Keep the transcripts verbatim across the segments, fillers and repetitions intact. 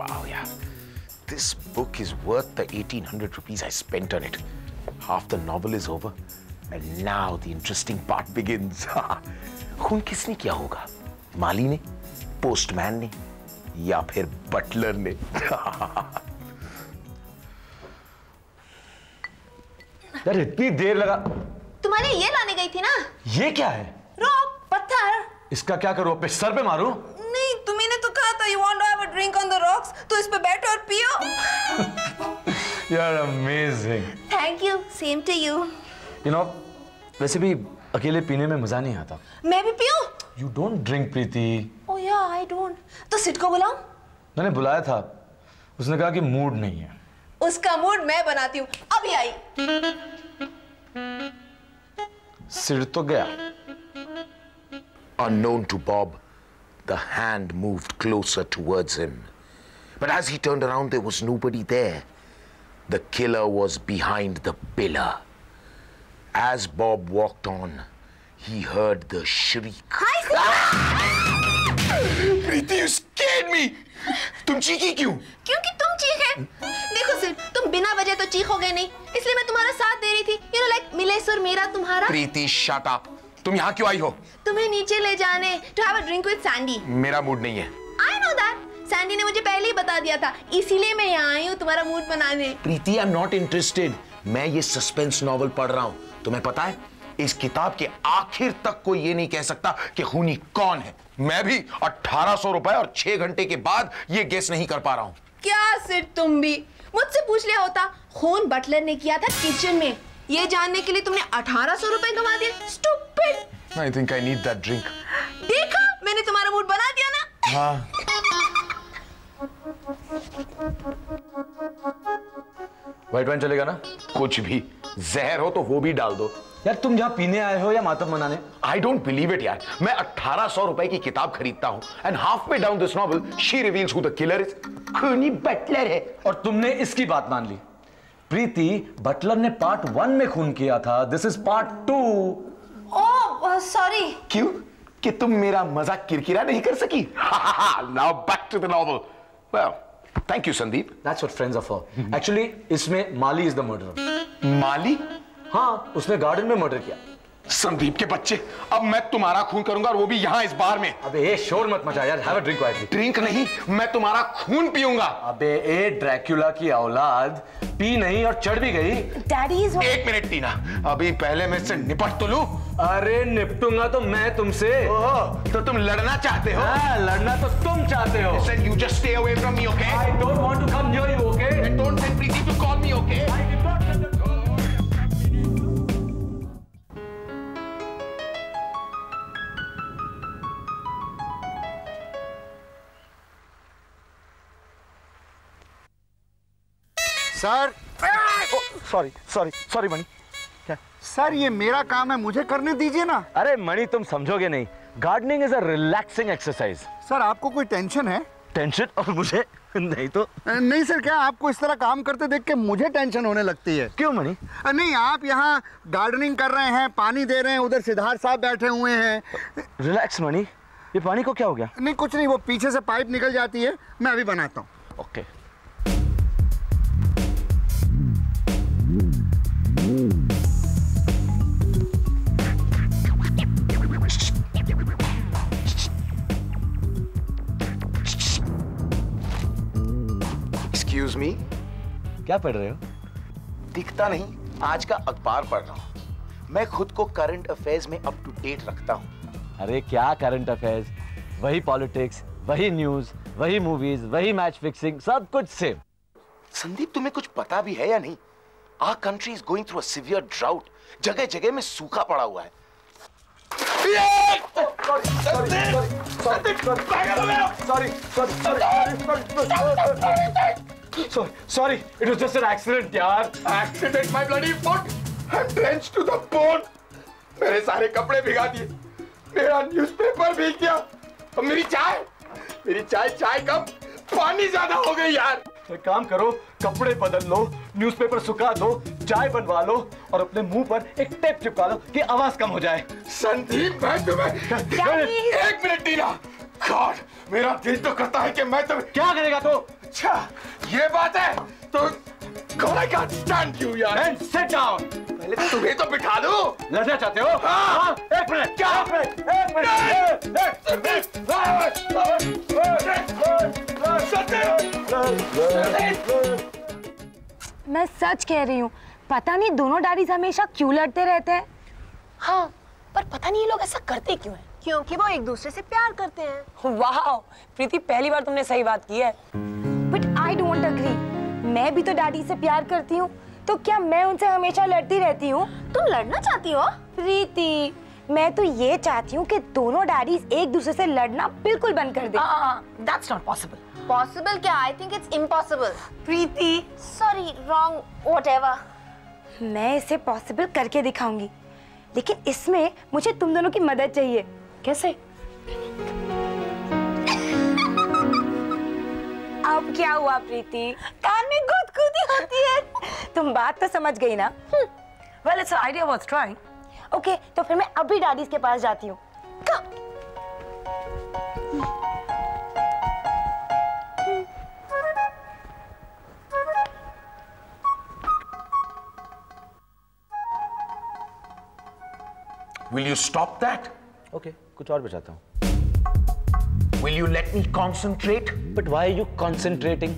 Wow, yeah. This book is worth the eighteen hundred rupees I spent on it. Half the novel is over, and now the interesting part begins. खून किसने किया होगा? माली ने, postman ने, या फिर Buttler ने? यार इतनी देर लगा। तुम्हारे ये लाने गई थी ना? ये क्या है? रॉक, पत्थर। इसका क्या करूँ? अपने सर पे मारूँ? नहीं, तुमने तो कहा था you want to have a drink on the rocks, तो इस पे बैठो और पियो। यार amazing। Thank you, same to you। You know, वैसे भी अकेले पीने में मजा नहीं आता। मैं भी पीऊँ? You don't drink, Preeti। Oh yeah, I don't। तो सिट को बुलाऊँ? मैंने बुलाया था। उसने कहा कि मूड नहीं है। उसका मूड मैं बनाती हूँ। अभी आई। सिर तो गया। Unknown to Bob, the hand moved closer towards him. But as he turned around, there was nobody there. The killer was behind the pillar. As Bob walked on, he heard the shriek. Preeti, you scared me. तुम चीखी क्यों? क्योंकि तुम चीखे। देखो सिर, तुम बिना वजह तो चीखोगे नहीं। इसलिए मैं तुम्हारा साथ दे रही थी। You know, like मिले सुर मेरा तुम्हारा। प्रीति, shut up. तुम यहाँ क्यों आई हो? तुम्हें नीचे ले जाने। To have a drink with Sandy. मेरा मूड नहीं है। I know that. Sandy ने मुझे पहले ही बता दिया था। इसीलिए मैं यहाँ आई हूँ तुम्हारा मूड बनाने। प्रीति, I'm not interested. मैं ये सस्पेंस नॉवल पढ़ रहा हूँ। तुम्हें पता है? इस किताब के आखिर तक कोई ये नहीं कह सकता कि खूनी कौन है। मैं भी अठारह सौ रुपए और छह घंटे के बाद ये गेस नहीं कर पा रहा हूं। क्या सिर तुम भी? मुझसे पूछ लिया होता। खून बटलर ने किया था किचन में। ये जानने के लिए तुमने अठारह सौ रुपए गंवा दिए। Stupid! I think I need that drink. देखा? मैंने तुम्हारा मूड बना दिया ना? हाँ। व्हाइट वाइन चलेगा ना? कुछ भी। जहर हो तो वो भी डाल दो। यार तुम जहाँ पीने आए हो या मातम मनाने? I don't believe it यार। मैं अठारह सौ रुपए की किताब खरीदता हूँ and halfway down this novel she reveals who the killer is। खूनी बटलर है। और तुमने इसकी बात मान ली। प्रीति, बटलर ने पार्ट वन में खून किया था। This is part two। Oh, sorry। क्यों? कि तुम मेरा मजाक किरकिरा नहीं कर सकी? Now back to the novel। Well, thank you Sandeep। That's what friends are for। Actually, इसमें माली is the murderer। माली? हाँ, उसने गार्डन में मर्डर किया। संदीप के बच्चे, अब मैं तुम्हारा खून करूंगा और वो भी यहाँ इस बार में। अबे ये शोर मत मचा यार, have a drink quietly। Drink नहीं, मैं तुम्हारा खून पीऊंगा। अबे ये ड्रैक्युला की औलाद, पी नहीं और चढ़ भी गई। Daddy is what? एक मिनट टीना, अभी पहले मैं इससे निपट तो लूँ। अरे निपटूंगा तो मैं तुमसे। ओह, तो तुम लड़ना चाहते हो? हाँ, लड़ना तो तुम चाहते हो। Listen, you just stay away from me, okay? I don't want to come near you, okay? And don't send Preeti to call me, okay? I did not let them go. Sir, sorry sorry sorry Mani. क्या sir, ये मेरा काम है, मुझे करने दीजिए ना। अरे मणि, तुम समझोगे नहीं, gardening is a relaxing exercise. Sir, आपको कोई टेंशन है? टेंशन? और मुझे नहीं तो नहीं सर। क्या आपको इस तरह काम करते देख के मुझे टेंशन होने लगती है? क्यों मणि? नहीं, आप यहाँ गार्डनिंग कर रहे हैं, पानी दे रहे हैं, उधर सिद्धार्थ साहब बैठे हुए हैं। रिलैक्स मणि। ये पानी को क्या हो गया? नहीं कुछ नहीं, वो पीछे से पाइप निकल जाती है। मैं अभी बनाता हूँ। ओके। Excuse me? क्या पढ़ रहे हो? दिखता नहीं, आज का अखबार पढ़ रहा हूँ। मैं खुद को करंट अफेयर्स में अप टू डेट रखता हूँ। अरे क्या करंट अफेयर्स, वही पॉलिटिक्स, वही न्यूज, वही मूवीज, वही मैच फिक्सिंग, सब कुछ सेम। संदीप, तुम्हें कुछ पता भी है या नहीं? Our country is going through a severe drought. जगह जगह में सूखा पड़ा हुआ है। Sorry, it was just an accident, यार। Accident, my bloody foot. I'm drenched to the bone. मेरे सारे कपड़े भिगा दिए, मेरा newspaper भीग गया, और मेरी चाय, मेरी चाय चाय कप पानी ज़्यादा हो गई यार। एक काम करो, कपड़े बदल लो, न्यूज़पेपर सुखा दो, चाय बनवा लो और अपने मुंह पर एक टेप चिपका लो कि आवाज कम हो जाए। संदीप, मैं तुम्हें एक मिनट टीना। God, मेरा दिल तो करता है कि मैं तुम्हें क्या करेगा तो अच्छा ये बात है तो God, I can't stand you, yaar. Then sit down. पहले तुम्हें तो बिठा दो. लड़ना चाहते हो? हाँ. एक मिनट. क्या? एक मिनट. एक मिनट. मैं सच कह रही हूँ. पता नहीं दोनों डैडीज हमेशा क्यों लड़ते रहते हैं. हाँ. पर पता नहीं ये लोग ऐसा करते क्यों हैं? क्योंकि वो एक दूसरे से प्यार करते हैं. वाह. प्रीति पहली बार तुमने सही बात की है. But I don't agree. मैं भी तो डैडी से प्यार करती हूँ, तो क्या मैं उनसे हमेशा लड़ती रहती हूँ? तुम लड़ना चाहती हो? प्रीति, मैं तो ये चाहती हूँ कि दोनों डैडीज एक दूसरे से लड़ना बिल्कुल बंद कर दें। आह, that's not possible. Possible क्या? I think it's impossible. Preeti, sorry, wrong, whatever. मैं इसे possible करके दिखाऊंगी, लेकिन इसमें मुझे तुम दोनों की मदद चाहिए। कैसे? अब क्या हुआ प्रीति? कान में गुदगुदी होती है। तुम बात तो समझ गई ना? Well, it's an idea worth trying. Okay, तो फिर मैं अभी डैडीज के पास जाती हूँ। Will you stop that? Okay, कुछ और बचाता हूँ। Will you let me concentrate? But why are you concentrating?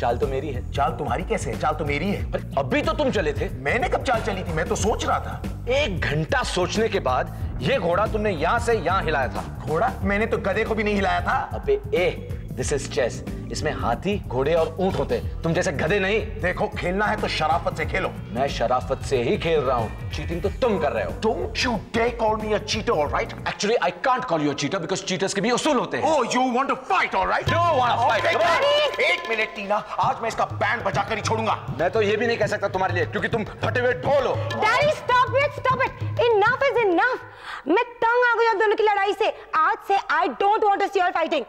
चाल तो मेरी है। चाल तुम्हारी कैसे है? चाल तो मेरी है। पर अभी तो तुम चले थे। मैंने कब चाल चली थी? मैं तो सोच रहा था। एक घंटा सोचने के बाद ये घोड़ा तुमने यहाँ से यहाँ हिलाया था। घोड़ा? मैंने तो गधे को भी नहीं हिलाया था। अबे ए, this is chess. इसमें हाथी, घोड़े और ऊंट होते हैं। तुम जैसे गधे नहीं। देखो खेलना है तो शराफत से खेलो। मैं शराफत से ही खेल रहा हूँ। चीटिंग तो तुम कर रहे हो। Don't you dare call me a cheater, all right? Actually, I can't call you a cheater because cheaters के भी उसूल होते हैं। Oh, you want to fight, all right? No, I want to fight. Come on. एक minute Tina, आज मैं इसका band बजाकर ही छोड़ूंगा। मैं तो ये भी नहीं कह सकता तुम्हारे लिए, क्योंकि तुम फटे हुए ढोल हो। Daddy, stop it, stop it. Enough is enough. मैं तंग आ गई हूँ दोनों की लड़ाई से। आज से I don't want to see your fighting.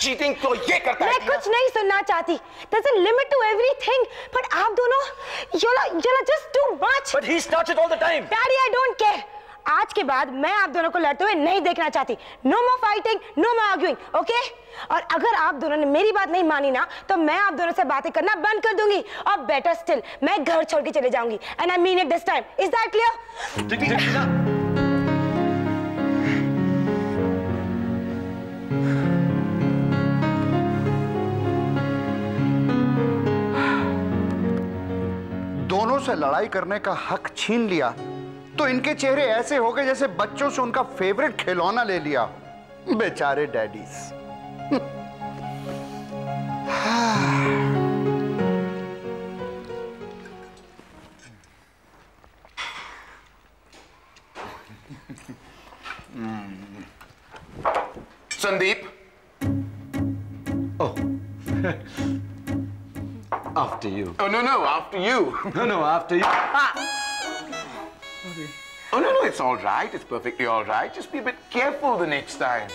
Cheating तो ये करता है। मैं कुछ नहीं सुनना चाहती। There's a limit to everything. But आप दोनों, you're you're just too much. But he starts it all the time. Daddy, I don't care. आज के बाद मैं आप दोनों को लड़ते हुए नहीं देखना चाहती। No more fighting, no more arguing, okay? और अगर आप दोनों ने मेरी बात नहीं मानी ना, तो मैं आप दोनों से बातें करना बंद कर दूँगी। और better still, मैं घर छोड़के चले जाऊँगी। And I mean it this time. Is that clear? दोनों से लड़ाई करने का हक छीन लिया तो इनके चेहरे ऐसे हो गए जैसे बच्चों से उनका फेवरेट खिलौना ले लिया हो। बेचारे daddies. Sandeep. Oh. After you. Oh, no, no, after you. No, no, after you. Ah. Sorry. Oh, no, no, it's all right. It's perfectly all right. Just be a bit careful the next time.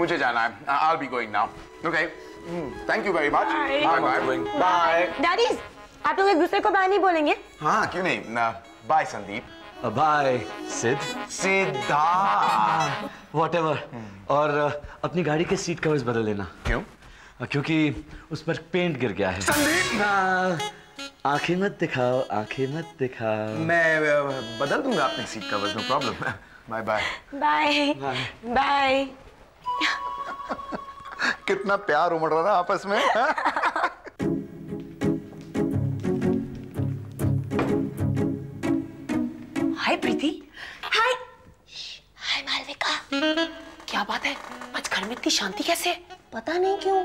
मुझे जाना है. I'll be going now. Okay. Thank you very much. Bye. Bye. Bye. Bye. Daddies, आप लोग एक दूसरे को bye नहीं बोलेंगे? हाँ, क्यों नहीं? ना. Bye, Sandeep. Bye, Sid. Sidharth. Whatever. और अपनी गाड़ी के seat covers बदल लेना. क्यों? क्योंकि उस पर पेंट गिर गया है। संदीप ना आंखें मत दिखाओ, आंखें मत दिखाओ। मैं बदल दूँगा आपने seat cover, no problem. Bye bye. Bye. Bye. कितना प्यार उमड़ रहा है आपस में? Hi Preeti. Hi. Hi Malvika. क्या बात है? आज घर में इतनी शांति कैसे? पता नहीं क्यों?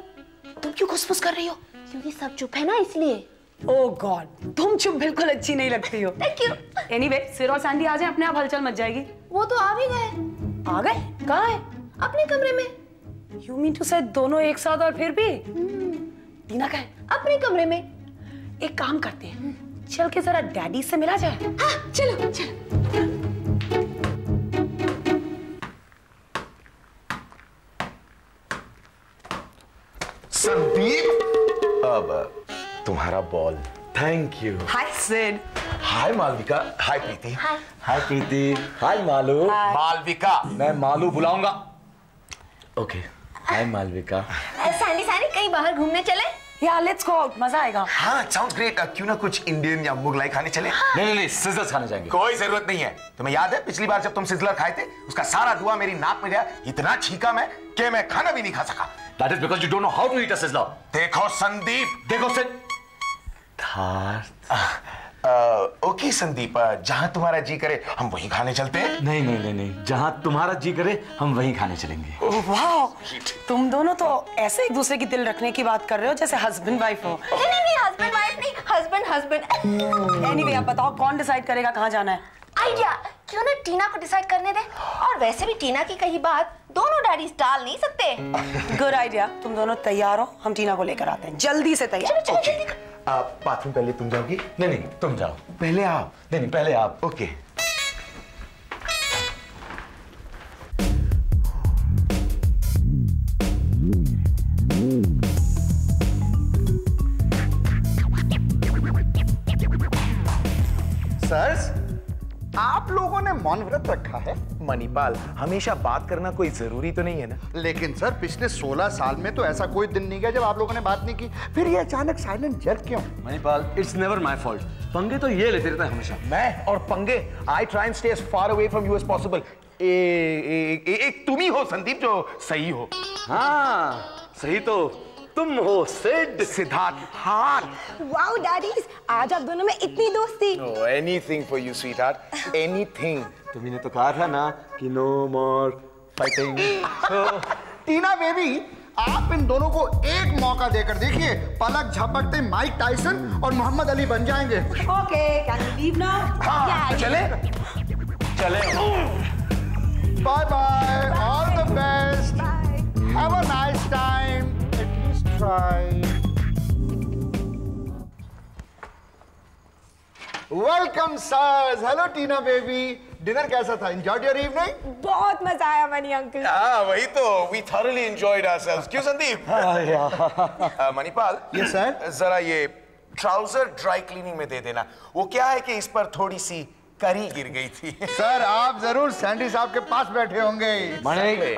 तुम क्यों घुसपुस कर रही हो? क्योंकि सब चुप है ना इसलिए। Oh God, तुम चुप बिल्कुल अच्छी नहीं लगती हो। Thank you. Anyway, सिर और सैंडी आ जाएं अपने आप हलचल मच जाएगी। वो तो आ भी गए। आ गए? कहाँ है? अपने कमरे में। You mean to say दोनों एक साथ और फिर भी? दीना कहाँ है? अपने कमरे में। एक काम करते हैं। चल के जरा डैडी से मिला जाए। हाँ, चलो, चलो। संदीप, अब तुम्हारा ball. Thank you. Hi Sid. Hi Malvika. Hi Preeti. Hi. Hi Preeti. Hi Malu. Hi. Malvika. मैं मालू बुलाऊंगा। Okay. Hi Malvika. कहीं बाहर घूमने चले? Yeah, let's go out. मजा आएगा. हाँ, sounds great. क्यों ना कुछ इंडियन या मुगलाई खाने चले? नहीं नहीं नहीं, सिज़लर्स खाने जाएंगे. कोई जरूरत नहीं है. तुम्हें याद है पिछली बार जब तुम सिज़लर खाए थे, उसका सारा धुआं मेरी नाक में गया. इतना छींका मैं कि मैं खाना भी नहीं खा सका. That is because you don't know how to eat a sizzler. देखो संदीप, देखो सिद्धार्थ. ओके संदीप, जहाँ तुम्हारा जी करे हम वहीं खाने चलते हैं. नहीं नहीं नहीं नहीं, जहाँ तुम्हारा जी करे हम वहीं खाने चलेंगे. वाह, तुम दोनों तो ऐसे एक दूसरे की दिल रखने की बात कर रहे हो जैसे हस्बैंड वाइफ हो. नहीं नहीं नहीं, हस्बैंड वाइफ नहीं, हस्बैंड हस्बैंड. एनीवे, आप बताओ कौन डिसाइड करेगा कहाँ जाना है? आइडिया, क्यों ना टीना को डिसाइड करने दे. और वैसे भी टीना की कही बात दोनों डैडी टाल नहीं सकते. Good idea. तुम दोनों तैयार हो? हम टीना को लेकर आते हैं. जल्दी से तैयार. चलो जल्दी. आप बाथरूम पहले तुम जाओगी? नहीं नहीं, तुम जाओ पहले. आप? नहीं नहीं, पहले आप. ओके. सर, आप लोगों ने मौन व्रत रखा है? मणिपाल, हमेशा बात करना कोई जरूरी तो नहीं है ना? लेकिन सर, पिछले सोलह साल में तो ऐसा कोई दिन नहीं गया जब आप लोगों ने बात नहीं की. फिर ये अचानक साइलेंट जर्क क्यों? Manipal, it's never my fault. पंगे तो ये लेते रहता है हमेशा. मैं और पंगे? I try and stay as far away from you as possible. एक तुम ही हो संदीप जो सही हो. हाँ, सही तो तुम हो सिद्ध सिद्धार्थ. हार. वाओ डैडीज, आज आप दोनों में इतनी दोस्ती. No anything for you sweetheart, anything. तुमने तो कहा था ना कि no more fighting. Tina baby, आप इन दोनों को एक मौका देकर देखिए, पलक झपकते माइक टाइसन और मोहम्मद अली बन जाएंगे. Okay, can we leave now? हाँ, चले चले. Bye bye, all the best, have a nice time. Welcome sirs. Hello Tina baby. Dinner कैसा था? Enjoyed your evening? बहुत मजा आया मनी अंकल. हाँ वही तो. We thoroughly enjoyed ourselves. क्यों संदीप? हाँ मणिपाल. Yes sir. जरा ये trouser dry cleaning में दे देना. वो क्या है कि इस पर थोड़ी सी करी गिर गई थी. सर, आप जरूर सैंडी साहब के पास बैठे होंगे.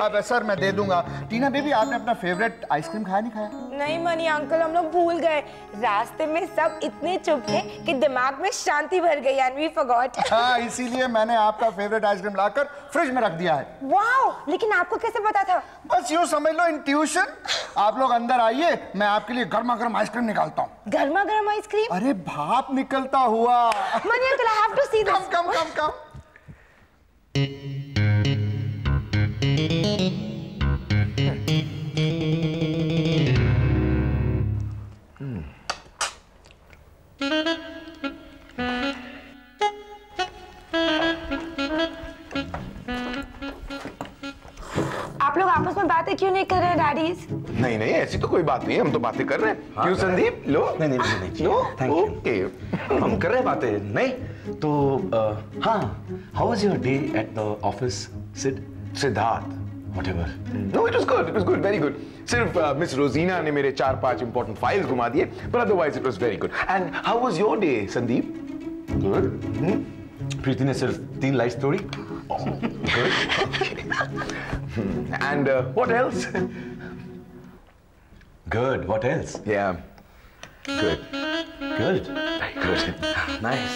अब सर मैं दे दूंगा. टीना बेबी, आपने अपना फेवरेट आइसक्रीम खाया नहीं खाया? नहीं मनी अंकल, हम लोग भूल गए. रास्ते में सब इतने चुप थे कि दिमाग में शांति भर गई एंड वी फॉरगॉट. हाँ, इसीलिए मैंने आपका फेवरेट आइसक्रीम लाकर फ्रिज में रख दिया है. वाह, लेकिन आपको कैसे पता था? बस यूँ समझ लो इंट्यूशन. आप लोग अंदर आइए, मैं आपके लिए गर्मा गर्म आइसक्रीम निकालता हूँ. गर्मा गर्म आइसक्रीम? अरे भाप निकलता हुआ. Mani uncle, I have to see this. Come, come, come. Hmm. आप लोग आपस में बातें क्यों नहीं कर रहे डैडीज? नहीं नहीं, ऐसी तो कोई बात नहीं है. हम तो बातें कर रहे हैं. क्यों संदीप? लो. नहीं नहीं नहीं, लो. ओके, हम कर रहे हैं बातें. नहीं तो हाँ, how was your day at the office, Sid? Sidharth, whatever. No, it was good. It was good, very good. सिर्फ मिस रोजीना ने मेरे चार पांच important files घुमा दिए, but otherwise it was very good. And how was your day, Sandeep? Good. प्रीति ने सिर्फ तीन लाइन्स तोड़ी. Good. And what else? Good. What else? Yeah. Good. Good. Good. Nice.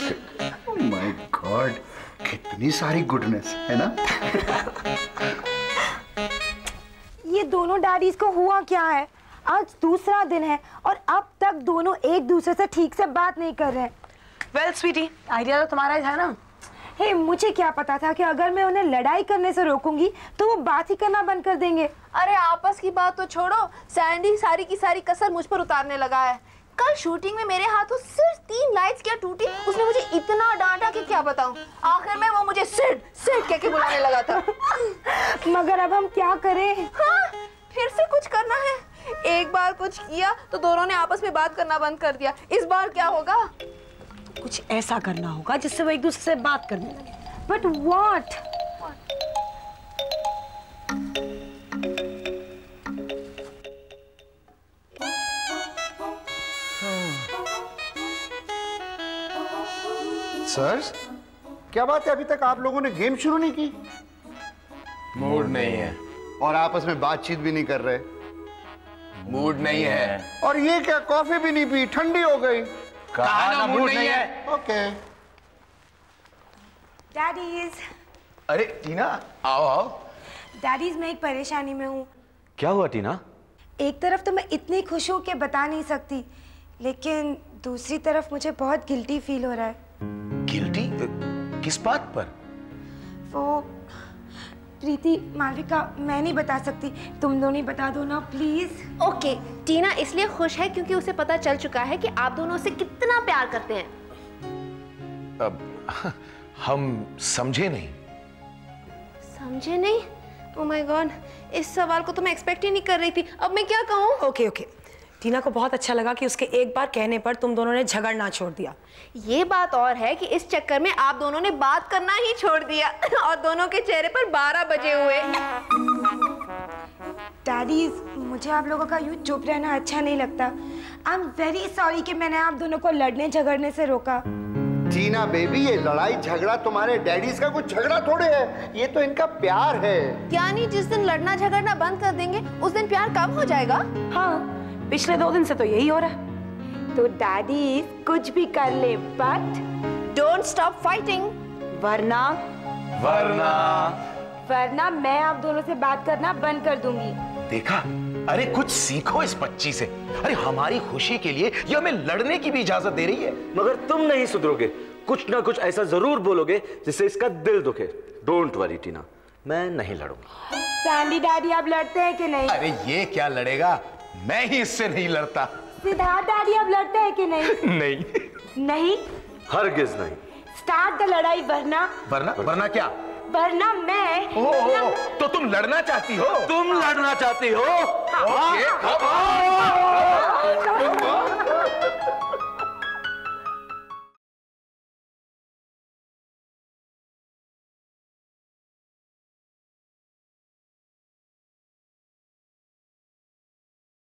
Oh my God. कितनी सारी goodness है ना? ये दोनों डैडीज को हुआ क्या है? आज दूसरा दिन है और अब तक दोनों एक दूसरे से ठीक से बात नहीं कर रहे हैं. Well, sweetie, idea तो तुम्हारा ही था ना? हे, मुझे क्या पता था कि अगर मैं उन्हें लड़ाई करने से रोकूंगी तो वो बात ही करना बंद कर देंगे. अरे आपस की बात तो छोड़ो, सैंडी सारी की सारी कसर मुझ पर उतारने लगा है. कल शूटिंग में मेरे हाथों सिर्फ तीन लाइट्स क्या टूटी, उसने मुझे इतना डांटा कि क्या बताऊं. आखिर में वो मुझे सिड सिड कहके बुलाने लगा था. मगर अब हम क्या करें? हाँ, फिर से कुछ करना है. एक बार कुछ किया तो दोनों ने आपस में बात करना बंद कर दिया. इस बार क्या होगा? कुछ ऐसा करना होगा जिससे वो एक दूसरे से बात करने लगे. But what? सर, क्या बात है अभी तक आप लोगों ने गेम शुरू नहीं की? मूड नहीं है और आपस में बातचीत भी नहीं कर रहे. मूड नहीं है। और ये क्या कॉफी भी नहीं पी, ठंडी हो गई। कहा ना मूड नहीं है। ओके। डैडीज। अरे टीना आओ आओ। डैडीज मैं एक परेशानी में हूँ। क्या हुआ टीना? एक तरफ तो मैं इतनी खुश हूँ कि बता नहीं सकती, लेकिन दूसरी तरफ मुझे बहुत गिल्टी फील हो रहा है। गिल्टी? किस बात पर? वो प्रीति, मालविका, मैं नहीं बता सकती, तुम दोनों ही बता दो ना प्लीज। ओके, टीना इसलिए खुश है क्योंकि उसे पता चल चुका है कि आप दोनों उसे कितना प्यार करते हैं। अब हम समझे नहीं। समझे नहीं? Oh my God, इस सवाल को तो मैं एक्सपेक्ट ही नहीं कर रही थी। अब मैं क्या कहूँ? ओके ओके, टीना को बहुत अच्छा लगा कि उसके एक बार कहने पर तुम दोनों ने झगड़ना छोड़ दिया। ये बात और है कि इस चक्कर में आप दोनों ने बात करना ही छोड़ दिया और दोनों के चेहरे पर बारह बजे हुए। डैडी, मुझे आप लोगों का यूँ चुप रहना अच्छा नहीं लगता। आई एम वेरी सॉरी कि मैंने आप दोनों को लड़ने झगड़ने से रोका। टीना बेबी, ये लड़ाई झगड़ा तुम्हारे डैडीज का कुछ झगड़ा थोड़े है, ये तो इनका प्यार है। यानी जिस दिन लड़ना झगड़ना बंद कर देंगे उस दिन प्यार कम हो जाएगा? हाँ, पिछले दो दिन से तो यही हो रहा है। तो डैडीज कुछ भी कर ले बट डोंट स्टॉप फाइटिंग, वरना वरना वरना मैं आप दोनों से बात करना बंद कर दूंगी। देखा, अरे कुछ सीखो इस बच्ची से। अरे हमारी खुशी के लिए ये हमें लड़ने की भी इजाजत दे रही है। मगर तुम नहीं सुधरोगे, कुछ ना कुछ ऐसा जरूर बोलोगे जिससे इसका दिल दुखे। डोंट वरी टीना, मैं नहीं लड़ूंगा। सैंडी डैडी आप लड़ते हैं कि नहीं? अरे ये क्या लड़ेगा, मैं ही इससे नहीं लड़ता। सिद्धार्थ डैडी आप लड़ते हैं कि नहीं? नहीं नहीं हरगिज नहीं। स्टार्ट द लड़ाई वरना वरना वरना क्या? वरना मैं ओ, वरना... तो तुम लड़ना चाहती हो? तुम लड़ना चाहती हो? हाँ।